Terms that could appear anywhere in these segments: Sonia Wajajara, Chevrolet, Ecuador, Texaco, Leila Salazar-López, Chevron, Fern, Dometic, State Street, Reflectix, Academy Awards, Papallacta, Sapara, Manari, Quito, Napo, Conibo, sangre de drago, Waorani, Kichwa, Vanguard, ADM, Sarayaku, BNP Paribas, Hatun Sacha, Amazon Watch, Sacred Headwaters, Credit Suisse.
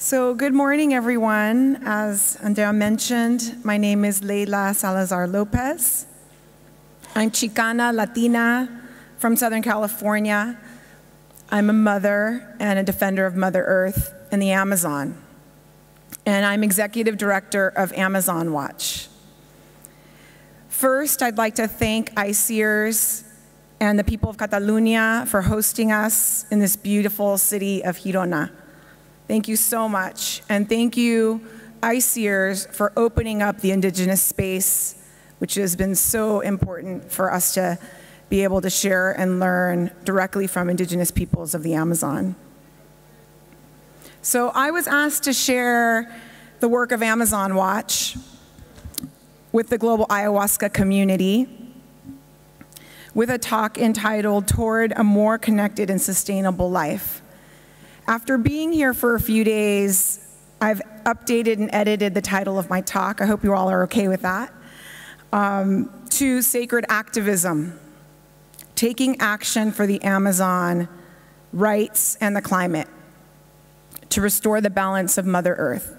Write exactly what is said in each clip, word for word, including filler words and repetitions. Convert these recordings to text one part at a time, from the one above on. So good morning, everyone. As Andrea mentioned, my name is Leila Salazar-López. I'm Chicana, Latina, from Southern California. I'm a mother and a defender of Mother Earth and the Amazon. And I'm executive director of Amazon Watch. First, I'd like to thank ICEERS and the people of Catalonia for hosting us in this beautiful city of Girona. Thank you so much, and thank you, ICEERS, for opening up the indigenous space, which has been so important for us to be able to share and learn directly from indigenous peoples of the Amazon. So I was asked to share the work of Amazon Watch with the global ayahuasca community with a talk entitled Toward a More Connected and Sustainable Life. After being here for a few days, I've updated and edited the title of my talk. I hope you all are okay with that. Um, to Sacred Activism, Taking Action for the Amazon, Rights and the Climate to Restore the Balance of Mother Earth.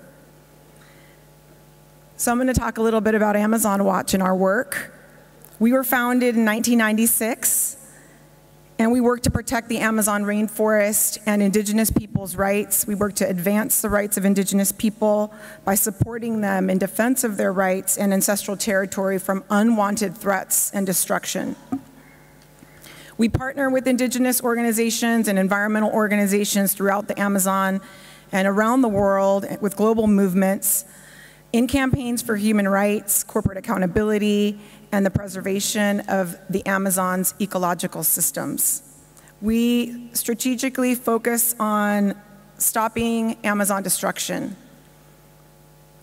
So I'm going to talk a little bit about Amazon Watch and our work. We were founded in nineteen ninety-six. And we work to protect the Amazon rainforest and indigenous people's rights. We work to advance the rights of indigenous people by supporting them in defense of their rights and ancestral territory from unwanted threats and destruction. We partner with indigenous organizations and environmental organizations throughout the Amazon and around the world with global movements in campaigns for human rights, corporate accountability, and the preservation of the Amazon's ecological systems. We strategically focus on stopping Amazon destruction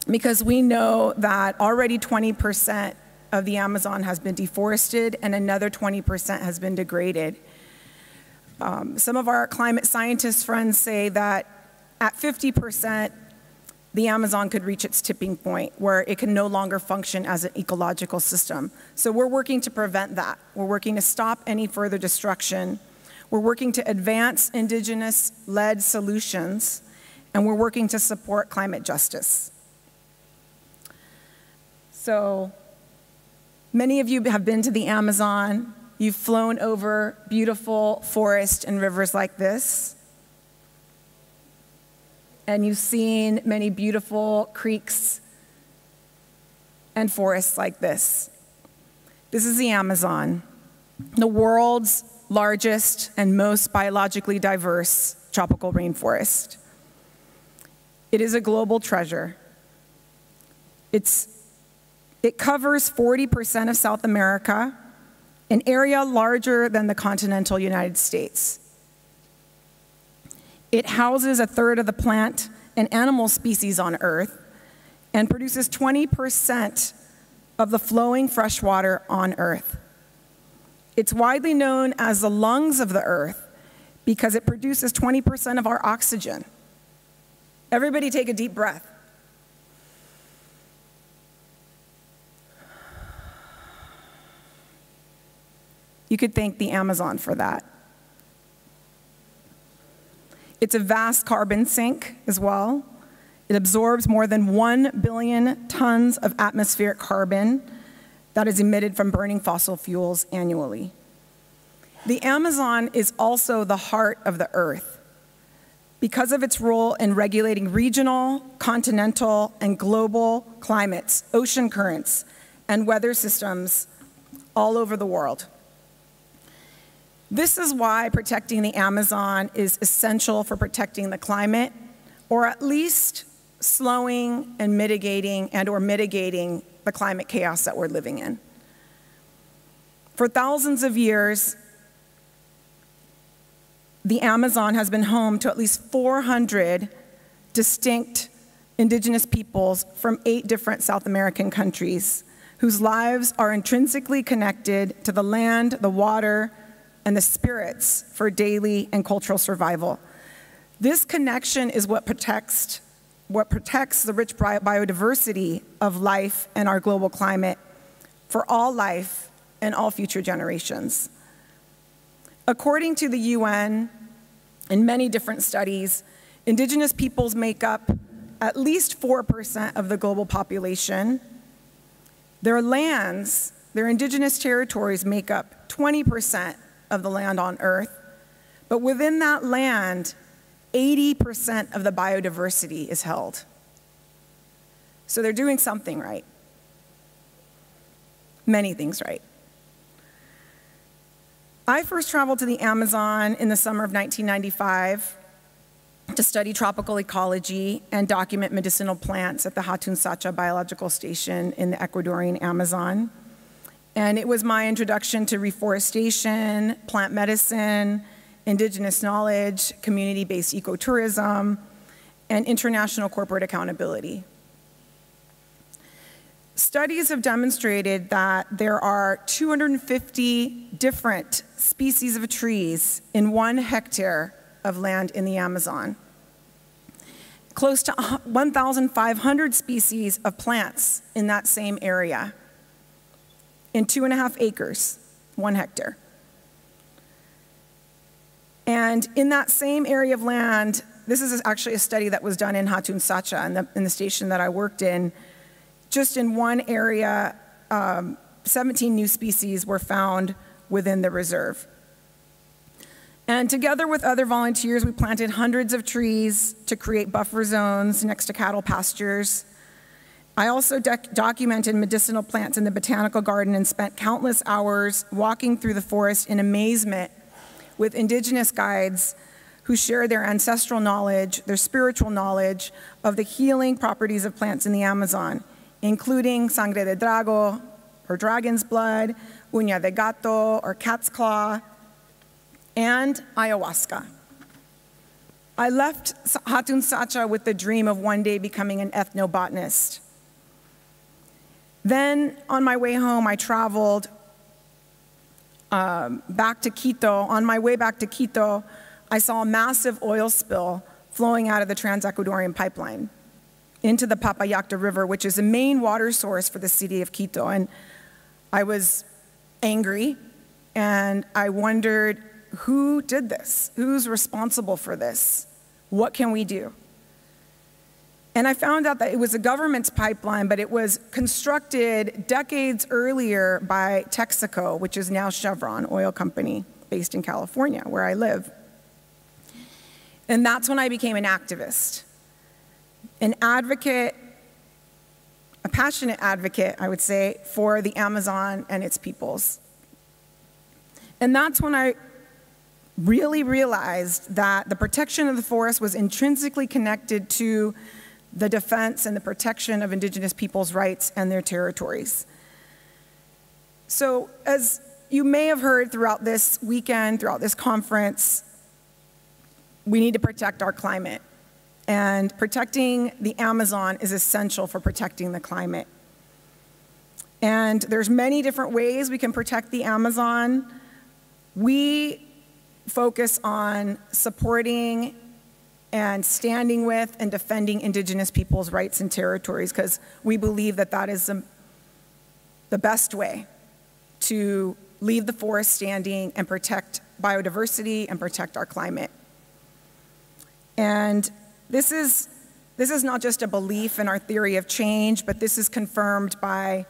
because we know that already twenty percent of the Amazon has been deforested and another twenty percent has been degraded. Um, some of our climate scientists friends say that at fifty percent, the Amazon could reach its tipping point where it can no longer function as an ecological system. So we're working to prevent that. We're working to stop any further destruction. We're working to advance indigenous-led solutions, and we're working to support climate justice. So many of you have been to the Amazon. You've flown over beautiful forests and rivers like this. And you've seen many beautiful creeks and forests like this. This is the Amazon, the world's largest and most biologically diverse tropical rainforest. It is a global treasure. It's, it covers forty percent of South America, an area larger than the continental United States. It houses a third of the plant and animal species on Earth and produces twenty percent of the flowing fresh water on Earth. It's widely known as the lungs of the Earth because it produces twenty percent of our oxygen. Everybody take a deep breath. You could thank the Amazon for that. It's a vast carbon sink as well. It absorbs more than one billion tons of atmospheric carbon that is emitted from burning fossil fuels annually. The Amazon is also the heart of the Earth because of its role in regulating regional, continental, and global climates, ocean currents, and weather systems all over the world. This is why protecting the Amazon is essential for protecting the climate, or at least slowing and mitigating and or mitigating the climate chaos that we're living in. For thousands of years, the Amazon has been home to at least four hundred distinct indigenous peoples from eight different South American countries whose lives are intrinsically connected to the land, the water, and the spirits for daily and cultural survival. This connection is what protects, what protects the rich biodiversity of life and our global climate for all life and all future generations. According to the U N, in many different studies, Indigenous peoples make up at least four percent of the global population. Their lands, their indigenous territories make up twenty percent of the land on Earth, but within that land, eighty percent of the biodiversity is held. So they're doing something right. Many things right. I first traveled to the Amazon in the summer of nineteen ninety-five to study tropical ecology and document medicinal plants at the Hatun Sacha biological station in the Ecuadorian Amazon. And it was my introduction to reforestation, plant medicine, indigenous knowledge, community-based ecotourism, and international corporate accountability. Studies have demonstrated that there are two hundred fifty different species of trees in one hectare of land in the Amazon. Close to one thousand five hundred species of plants in that same area, in two and a half acres, one hectare. And in that same area of land, this is actually a study that was done in Hatun Sacha, in the, in the station that I worked in. Just in one area, um, seventeen new species were found within the reserve. And together with other volunteers, we planted hundreds of trees to create buffer zones next to cattle pastures. I also doc documented medicinal plants in the botanical garden and spent countless hours walking through the forest in amazement with indigenous guides who share their ancestral knowledge, their spiritual knowledge of the healing properties of plants in the Amazon, including sangre de drago, or dragon's blood, uña de gato, or cat's claw, and ayahuasca. I left Hatun Sacha with the dream of one day becoming an ethnobotanist. Then, on my way home, I traveled um, back to Quito. On my way back to Quito, I saw a massive oil spill flowing out of the Trans-Ecuadorian pipeline into the Papallacta River, which is the main water source for the city of Quito. And I was angry, and I wondered, who did this? Who's responsible for this? What can we do? And I found out that it was the government's pipeline, but it was constructed decades earlier by Texaco, which is now Chevron oil company based in California, where I live. And that's when I became an activist. An advocate, a passionate advocate, I would say, for the Amazon and its peoples. And that's when I really realized that the protection of the forest was intrinsically connected to the defense and the protection of indigenous peoples' rights and their territories. So, as you may have heard throughout this weekend, throughout this conference, we need to protect our climate. And protecting the Amazon is essential for protecting the climate. And there's many different ways we can protect the Amazon. We focus on supporting and standing with and defending indigenous peoples' rights and territories, because we believe that that is the, the best way to leave the forest standing and protect biodiversity and protect our climate. And This is, this is not just a belief in our theory of change, but this is confirmed by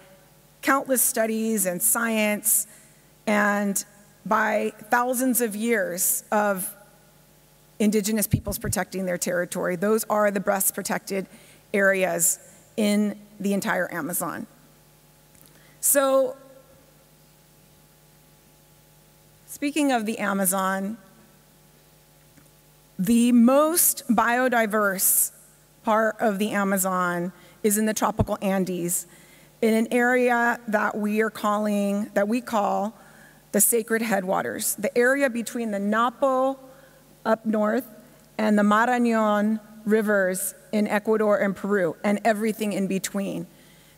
countless studies and science and by thousands of years of indigenous peoples protecting their territory. Those are the best protected areas in the entire Amazon. So, speaking of the Amazon, the most biodiverse part of the Amazon is in the tropical Andes, in an area that we are calling, that we call the Sacred Headwaters, the area between the Napo up north and the Marañón rivers in Ecuador and Peru, and everything in between.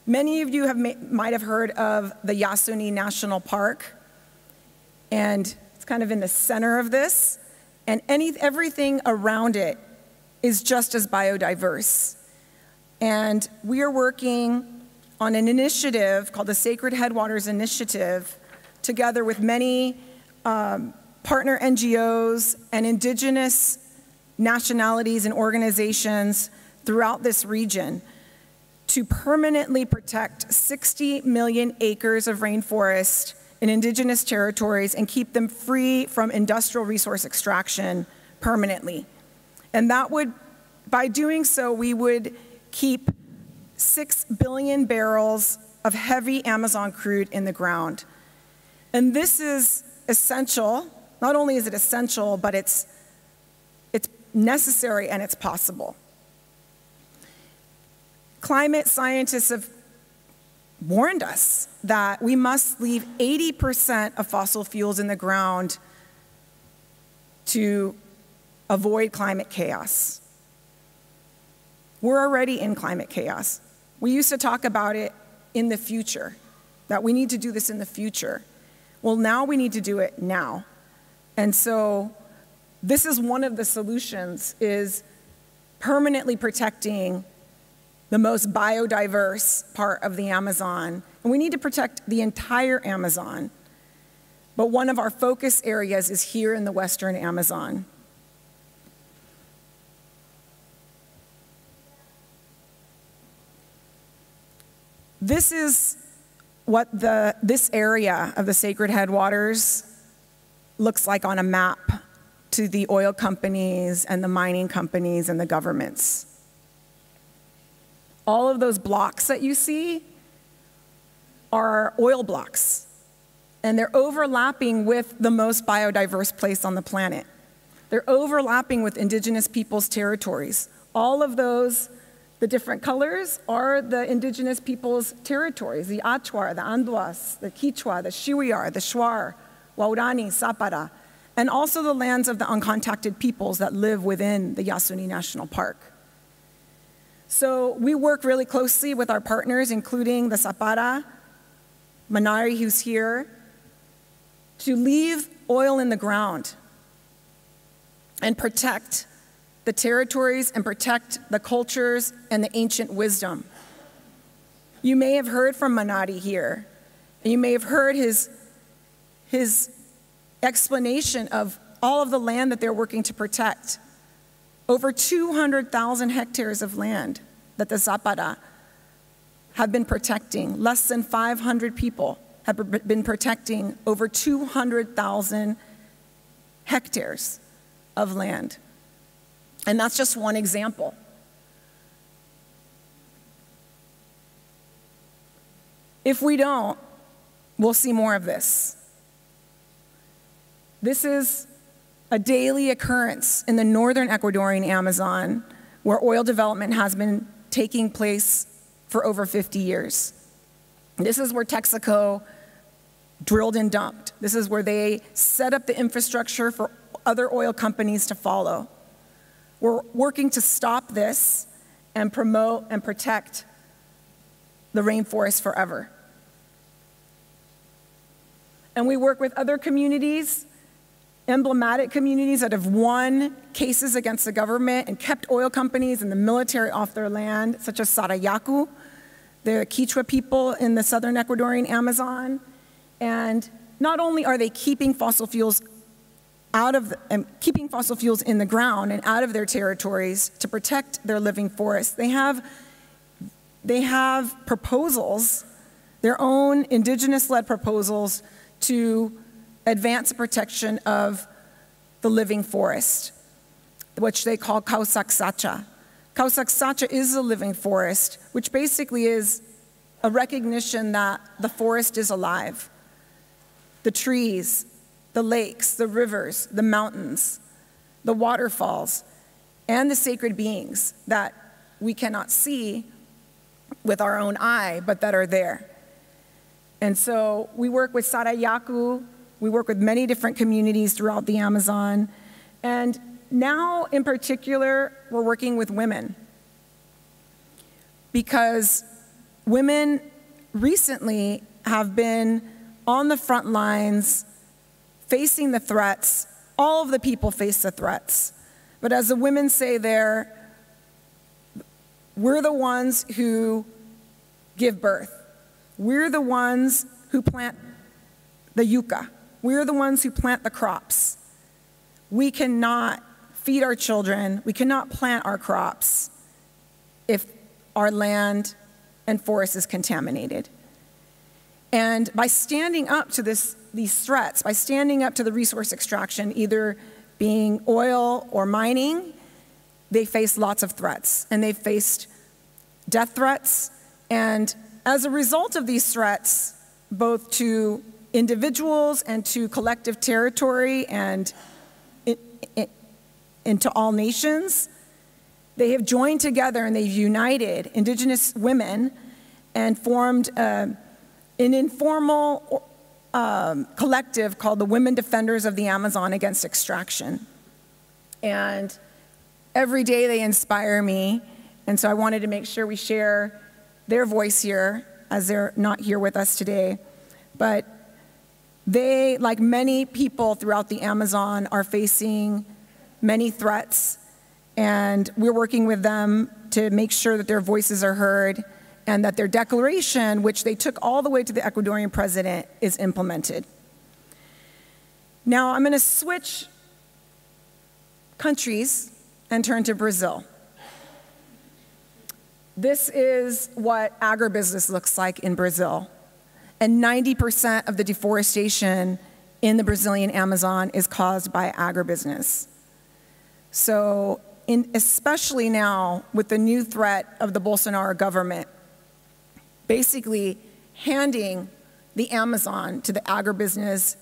Many of you have might have heard of the Yasuni National Park, and it's kind of in the center of this. And any, everything around it is just as biodiverse. And we are working on an initiative called the Sacred Headwaters Initiative, together with many um, partner N G Os and indigenous nationalities, and organizations throughout this region to permanently protect sixty million acres of rainforest in indigenous territories and keep them free from industrial resource extraction permanently. And that would, by doing so, we would keep six billion barrels of heavy Amazon crude in the ground. And this is essential. Not only is it essential, but it's, it's necessary and it's possible. Climate scientists have warned us that we must leave eighty percent of fossil fuels in the ground to avoid climate chaos. We're already in climate chaos. We used to talk about it in the future, that we need to do this in the future. Well, now we need to do it now. And so this is one of the solutions, is permanently protecting the most biodiverse part of the Amazon. And we need to protect the entire Amazon. But one of our focus areas is here in the Western Amazon. This is what the, this area of the Sacred Headwaters looks like on a map to the oil companies and the mining companies and the governments. All of those blocks that you see are oil blocks, and they're overlapping with the most biodiverse place on the planet. They're overlapping with indigenous peoples' territories. All of those, the different colors, are the indigenous peoples' territories: the Achuar, the Andwas, the Kichwa, the Shiwiar, the Shuar, Waorani, Sapara, and also the lands of the uncontacted peoples that live within the Yasuni National Park. So we work really closely with our partners, including the Sapara, Manari, who's here, to leave oil in the ground and protect the territories and protect the cultures and the ancient wisdom. You may have heard from Manari here, and you may have heard his, his explanation of all of the land that they're working to protect. Over two hundred thousand hectares of land that the Zapara have been protecting. Less than five hundred people have been protecting over two hundred thousand hectares of land. And that's just one example. If we don't, we'll see more of this. This is a daily occurrence in the northern Ecuadorian Amazon, where oil development has been taking place for over fifty years. This is where Texaco drilled and dumped. This is where they set up the infrastructure for other oil companies to follow. We're working to stop this and promote and protect the rainforest forever. And we work with other communities, emblematic communities that have won cases against the government and kept oil companies and the military off their land, such as Sarayaku, the Kichwa people in the southern Ecuadorian Amazon. And not only are they keeping fossil fuels out of the, and keeping fossil fuels in the ground and out of their territories to protect their living forests, They have, they have proposals, their own indigenous-led proposals, to advance protection of the living forest, which they call Kausaksacha. Kausaksacha is a living forest, which basically is a recognition that the forest is alive. The trees, the lakes, the rivers, the mountains, the waterfalls, and the sacred beings that we cannot see with our own eye, but that are there. And so we work with Sarayaku, we work with many different communities throughout the Amazon, and now in particular, we're working with women, because women recently have been on the front lines facing the threats. All of the people face the threats. But as the women say there, we're the ones who give birth. We're the ones who plant the yucca. We're the ones who plant the crops. We cannot feed our children, we cannot plant our crops if our land and forest is contaminated. And by standing up to this, these threats, by standing up to the resource extraction, either being oil or mining, they face lots of threats. And they've faced death threats. And as a result of these threats, both to individuals and to collective territory and it, it, into all nations, they have joined together and they've united indigenous women and formed uh, an informal um, collective called the Women Defenders of the Amazon Against Extraction. And every day they inspire me, and so I wanted to make sure we share their voice here, as they're not here with us today. But they, like many people throughout the Amazon, are facing many threats, and we're working with them to make sure that their voices are heard and that their declaration, which they took all the way to the Ecuadorian president, is implemented. Now I'm gonna switch countries and turn to Brazil. This is what agribusiness looks like in Brazil. And ninety percent of the deforestation in the Brazilian Amazon is caused by agribusiness. So in, especially now with the new threat of the Bolsonaro government, basically handing the Amazon to the agribusiness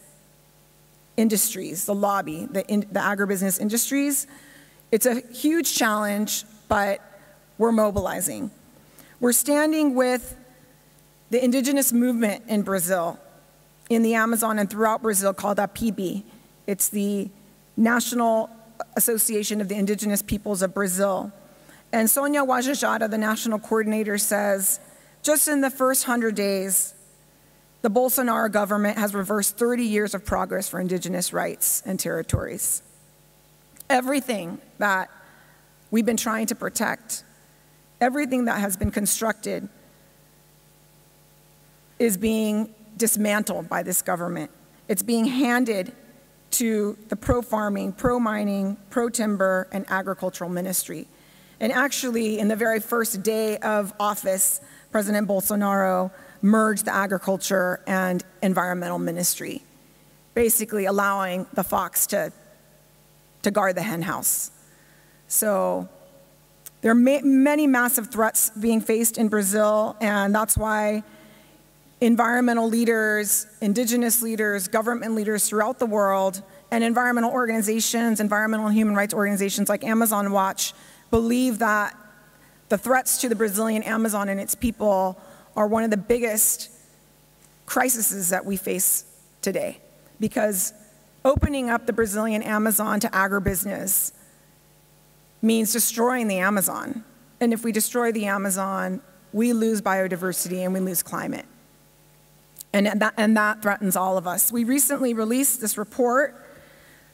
industries, the lobby, the, in, the agribusiness industries, it's a huge challenge, but we're mobilizing. We're standing with the indigenous movement in Brazil, in the Amazon and throughout Brazil, called A P I B. It's the National Association of the Indigenous Peoples of Brazil. And Sonia Wajajara, the national coordinator, says, just in the first one hundred days, the Bolsonaro government has reversed thirty years of progress for indigenous rights and territories. Everything that we've been trying to protect, everything that has been constructed, is being dismantled by this government. It's being handed to the pro-farming, pro-mining, pro-timber, and agricultural ministry. And actually, in the very first day of office, President Bolsonaro merged the agriculture and environmental ministry, basically allowing the fox to, to guard the hen house. So there are ma- many massive threats being faced in Brazil, and that's why environmental leaders, indigenous leaders, government leaders throughout the world, and environmental organizations, environmental and human rights organizations like Amazon Watch, believe that the threats to the Brazilian Amazon and its people are one of the biggest crises that we face today. Because opening up the Brazilian Amazon to agribusiness means destroying the Amazon. And if we destroy the Amazon, we lose biodiversity and we lose climate. And that, and that threatens all of us. We recently released this report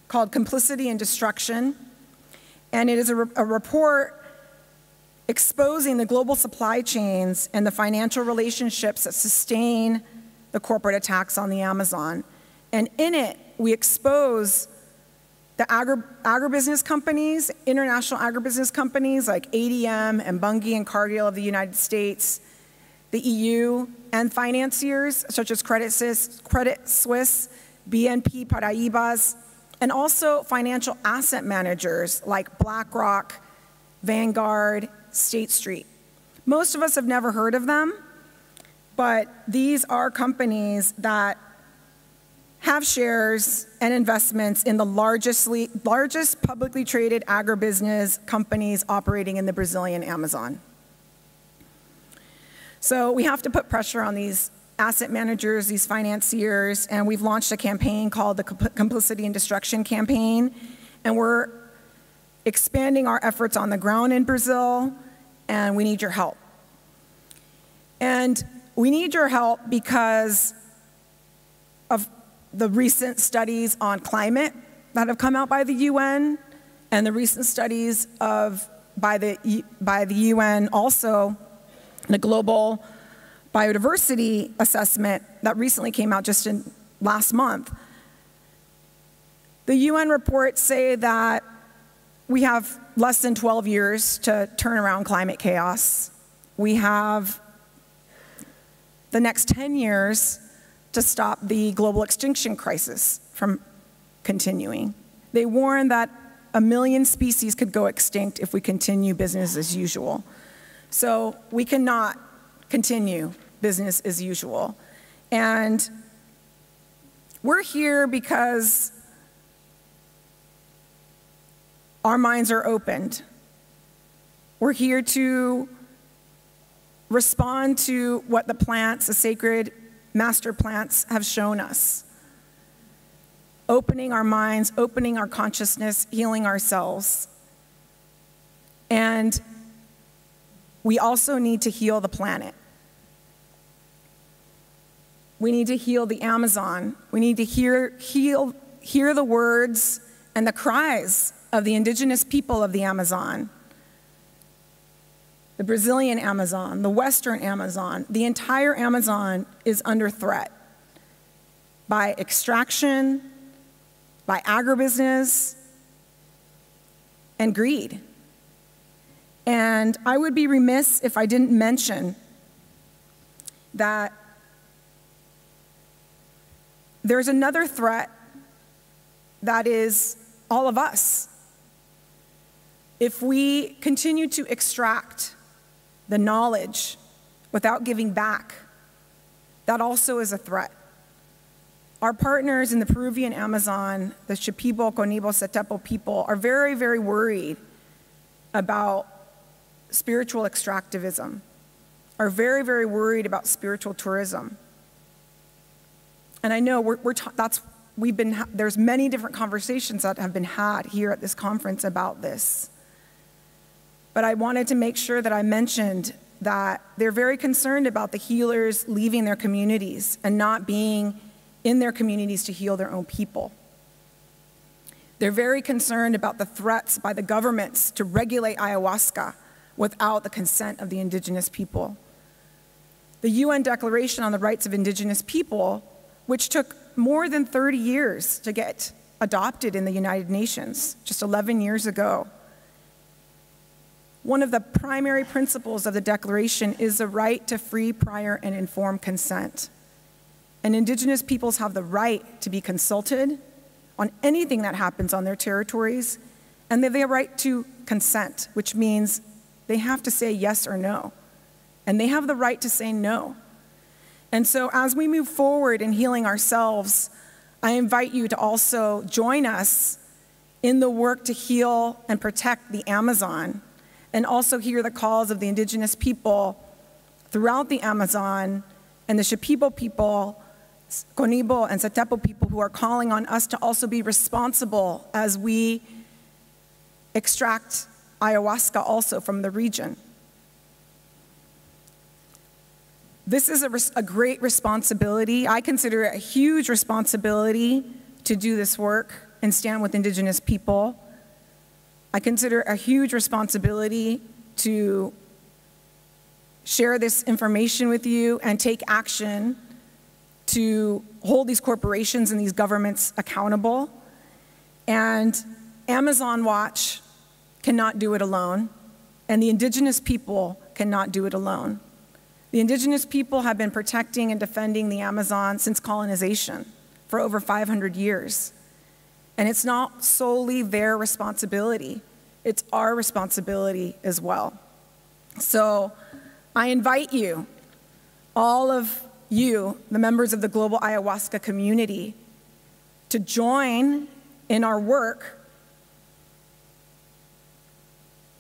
called Complicity and Destruction, and it is a, re a report exposing the global supply chains and the financial relationships that sustain the corporate attacks on the Amazon. And in it, we expose the agri agribusiness companies, international agribusiness companies like A D M and Bunge and Cargill of the United States, the E U, and financiers such as Credit Suisse, Credit Suisse, B N P Paribas, and also financial asset managers like BlackRock, Vanguard, State Street. Most of us have never heard of them, but these are companies that have shares and investments in the largestly, largest publicly traded agribusiness companies operating in the Brazilian Amazon. So we have to put pressure on these asset managers, these financiers, and we've launched a campaign called the Complicity and Destruction Campaign, and we're expanding our efforts on the ground in Brazil, and we need your help. And we need your help because of the recent studies on climate that have come out by the U N, and the recent studies of, by, the, by the U N also, the global biodiversity assessment that recently came out just in last month. The U N reports say that We have less than twelve years to turn around climate chaos. We have the next ten years to stop the global extinction crisis from continuing. They warn that a million species could go extinct if we continue business as usual. So we cannot continue business as usual. And we're here because our minds are opened. We're here to respond to what the plants, the sacred master plants, have shown us. Opening our minds, opening our consciousness, healing ourselves. And we also need to heal the planet. We need to heal the Amazon. We need to hear, heal, hear the words and the cries of the indigenous people of the Amazon, the Brazilian Amazon, the Western Amazon. The entire Amazon is under threat by extraction, by agribusiness, and greed. And I would be remiss if I didn't mention that there's another threat that is all of us. If we continue to extract the knowledge without giving back, that also is a threat. Our partners in the Peruvian Amazon, the Shipibo, Conibo, Setepo people, are very, very worried about spiritual extractivism, are very, very worried about spiritual tourism. And I know we're, we're that's, we've been, there's many different conversations that have been had here at this conference about this. But I wanted to make sure that I mentioned that they're very concerned about the healers leaving their communities and not being in their communities to heal their own people. They're very concerned about the threats by the governments to regulate ayahuasca without the consent of the indigenous people. The U N Declaration on the Rights of Indigenous People, which took more than thirty years to get adopted in the United Nations, just eleven years ago. One of the primary principles of the declaration is the right to free, prior, and informed consent. And indigenous peoples have the right to be consulted on anything that happens on their territories, and they have the right to consent, which means they have to say yes or no, and they have the right to say no. And so as we move forward in healing ourselves, I invite you to also join us in the work to heal and protect the Amazon, and also hear the calls of the indigenous people throughout the Amazon and the Shipibo people, Conibo and Setepo people, who are calling on us to also be responsible as we extract ayahuasca also from the region. This is a, a great responsibility. I consider it a huge responsibility to do this work and stand with indigenous people. I consider it a huge responsibility to share this information with you and take action to hold these corporations and these governments accountable. And Amazon Watch cannot do it alone, and the indigenous people cannot do it alone. The indigenous people have been protecting and defending the Amazon since colonization for over five hundred years. And it's not solely their responsibility, it's our responsibility as well. So I invite you, all of you, the members of the global ayahuasca community, to join in our work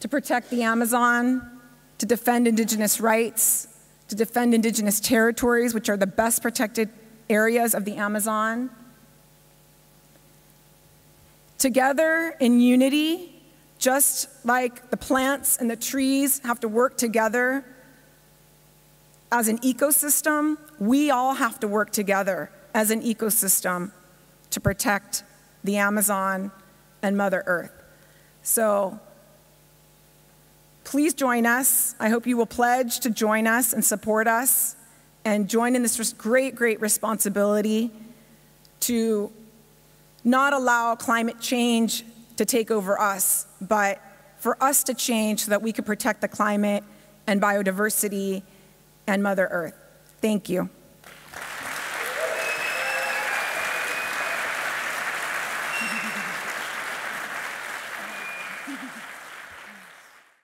to protect the Amazon, to defend indigenous rights, to defend indigenous territories, which are the best protected areas of the Amazon. Together in unity, just like the plants and the trees have to work together as an ecosystem, we all have to work together as an ecosystem to protect the Amazon and Mother Earth. So please join us. I hope you will pledge to join us and support us and join in this great, great responsibility to not allow climate change to take over us, but for us to change so that we could protect the climate and biodiversity and Mother Earth. Thank you.